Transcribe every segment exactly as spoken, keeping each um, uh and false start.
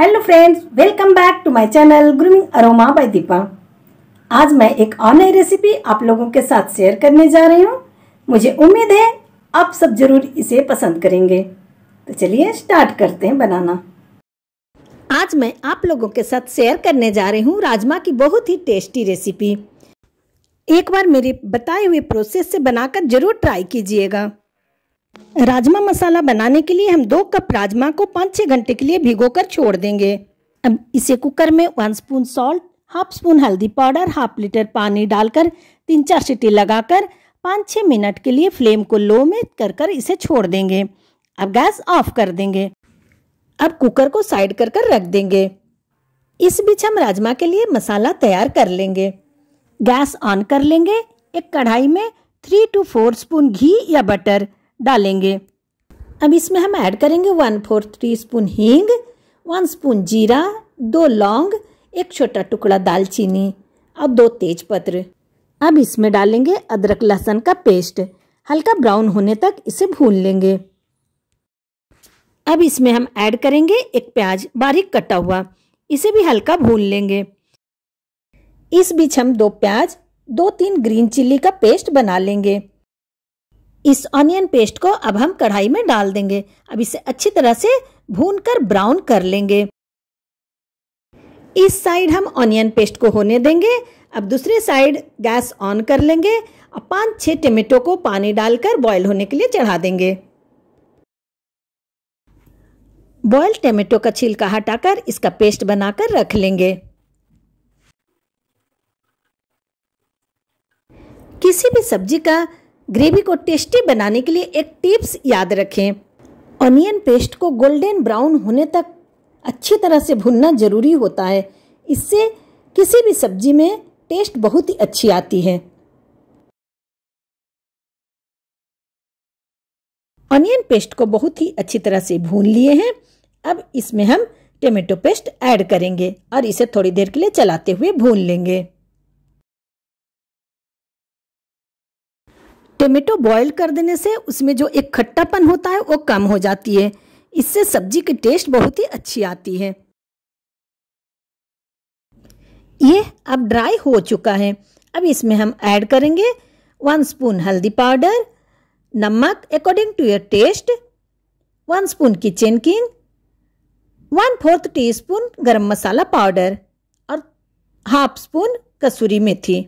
Hello friends, welcome back to my channel grooming aroma by Deepa. आज मैं एक और नई रेसिपी आप लोगों के साथ शेयर करने जा रही हूँ। मुझे उम्मीद है आप सब जरूर इसे पसंद करेंगे। तो चलिए स्टार्ट करते हैं बनाना। आज मैं आप लोगों के साथ शेयर करने जा रही हूँ राजमा की बहुत ही टेस्टी रेसिपी। एक बार मेरे बताए हुए प्रोसेस से बनाकर जरूर ट्राई कीजिएगा। राजमा मसाला बनाने के लिए हम दो कप राजमा को पाँच छः घंटे के लिए भिगोकर छोड़ देंगे। अब इसे कुकर में one spoon salt, half spoon हल्दी पाउडर, हाफ लीटर पानी डालकर तीन चार सीटी लगाकर पाँच छः मिनट के लिए फ्लेम को लो में कर कर इसे छोड़ देंगे। अब गैस ऑफ कर देंगे। अब कुकर को साइड कर कर रख देंगे। इस बीच हम राजमा के लिए मसाला तैयार कर लेंगे। गैस ऑन कर लेंगे। एक कढ़ाई में थ्री टू फोर स्पून घी या बटर डालेंगे। अब इसमें हम ऐड करेंगे वन फोर्थ टी स्पून हींग, वन स्पून जीरा, दो लौंग, एक छोटा टुकड़ा दालचीनी और दो तेज पत्र। अब इसमें डालेंगे अदरक लहसुन का पेस्ट। हल्का ब्राउन होने तक इसे भून लेंगे। अब इसमें हम ऐड करेंगे एक प्याज बारीक कटा हुआ, इसे भी हल्का भून लेंगे। इस बीच हम दो प्याज, दो तीन ग्रीन चिल्ली का पेस्ट बना लेंगे। इस ऑनियन पेस्ट को अब हम कढ़ाई में डाल देंगे। अब इसे अच्छी तरह से भूनकर ब्राउन कर लेंगे। इस साइड हम ऑनियन पेस्ट को होने देंगे। अब दूसरी साइड गैस ऑन कर लेंगे और पाँच छः टमेटो को पानी डालकर बॉईल होने के लिए चढ़ा देंगे। बॉयल टमेटो का छिलका हटाकर इसका पेस्ट बनाकर रख लेंगे। किसी भी सब्जी का ग्रेवी को टेस्टी बनाने के लिए एक टिप्स याद रखें, ऑनियन पेस्ट को गोल्डन ब्राउन होने तक अच्छी तरह से भुनना जरूरी होता है। इससे किसी भी सब्जी में टेस्ट बहुत ही अच्छी आती है। ऑनियन पेस्ट को बहुत ही अच्छी तरह से भून लिए हैं। अब इसमें हम टोमेटो पेस्ट ऐड करेंगे और इसे थोड़ी देर के लिए चलाते हुए भून लेंगे। टमेटो बॉईल कर देने से उसमें जो एक खट्टापन होता है वो कम हो जाती है। इससे सब्जी की टेस्ट बहुत ही अच्छी आती है। ये अब ड्राई हो चुका है। अब इसमें हम ऐड करेंगे वन स्पून हल्दी पाउडर, नमक according to your taste, one spoon kitchen king, one fourth teaspoon गर्म मसाला पाउडर और हाफ स्पून कसूरी मेथी।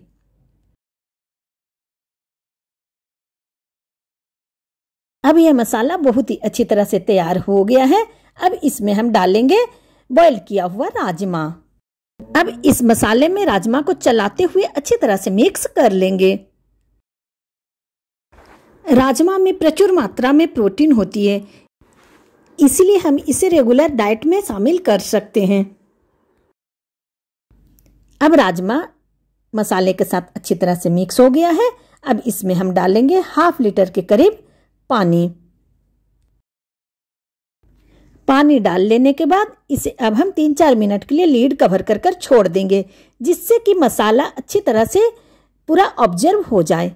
अब यह मसाला बहुत ही अच्छी तरह से तैयार हो गया है। अब इसमें हम डालेंगे बॉईल किया हुआ राजमा। अब इस मसाले में राजमा को चलाते हुए अच्छी तरह से मिक्स कर लेंगे। राजमा में प्रचुर मात्रा में प्रोटीन होती है, इसलिए हम इसे रेगुलर डाइट में शामिल कर सकते हैं। अब राजमा मसाले के साथ अच्छी तरह से मिक्स हो गया है। अब इसमें हम डालेंगे हाफ लीटर के करीब पानी। पानी डाल लेने के बाद इसे अब हम तीन चार मिनट के लिए लीड कवर कर कर छोड़ देंगे, जिससे कि मसाला अच्छी तरह से पूरा ऑब्जर्व हो जाए।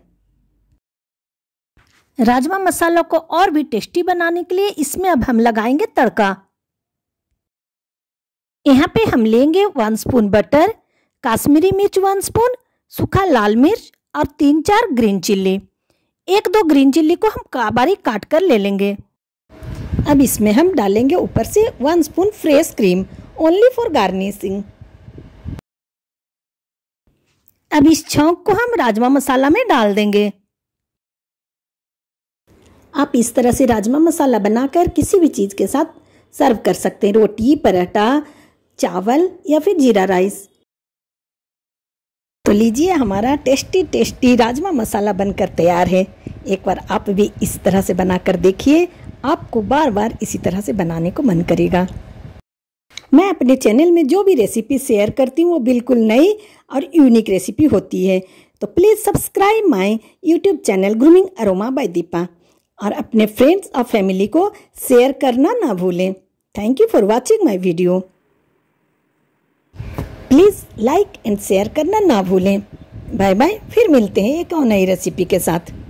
राजमा मसाला को और भी टेस्टी बनाने के लिए इसमें अब हम लगाएंगे तड़का। यहाँ पे हम लेंगे वन स्पून बटर, कश्मीरी मिर्च वन स्पून, सूखा लाल मिर्च और तीन चार ग्रीन चिल्ली। एक दो ग्रीन चिल्ली को हम बारीक काट कर ले लेंगे। अब इसमें हम डालेंगे ऊपर से one spoon fresh cream, only for garnishing. अब इस छौंक को हम राजमा मसाला में डाल देंगे। आप इस तरह से राजमा मसाला बनाकर किसी भी चीज के साथ सर्व कर सकते हैं, रोटी, पराठा, चावल या फिर जीरा राइस। तो लीजिए, हमारा टेस्टी टेस्टी राजमा मसाला बनकर तैयार है। एक बार आप भी इस तरह से बनाकर देखिए, आपको बार बार इसी तरह से बनाने को मन करेगा। मैं अपने चैनल में जो भी रेसिपी शेयर करती हूँ वो बिल्कुल नई और यूनिक रेसिपी होती है। तो please subscribe my YouTube channel grooming aroma by Deepa और अपने फ्रेंड्स और फैमिली को शेयर करना ना भूलें। Thank you for watching my video. Please like and share करना ना भूलें। बाय बाय, फिर मिलते हैं एक और नई रेसिपी के साथ।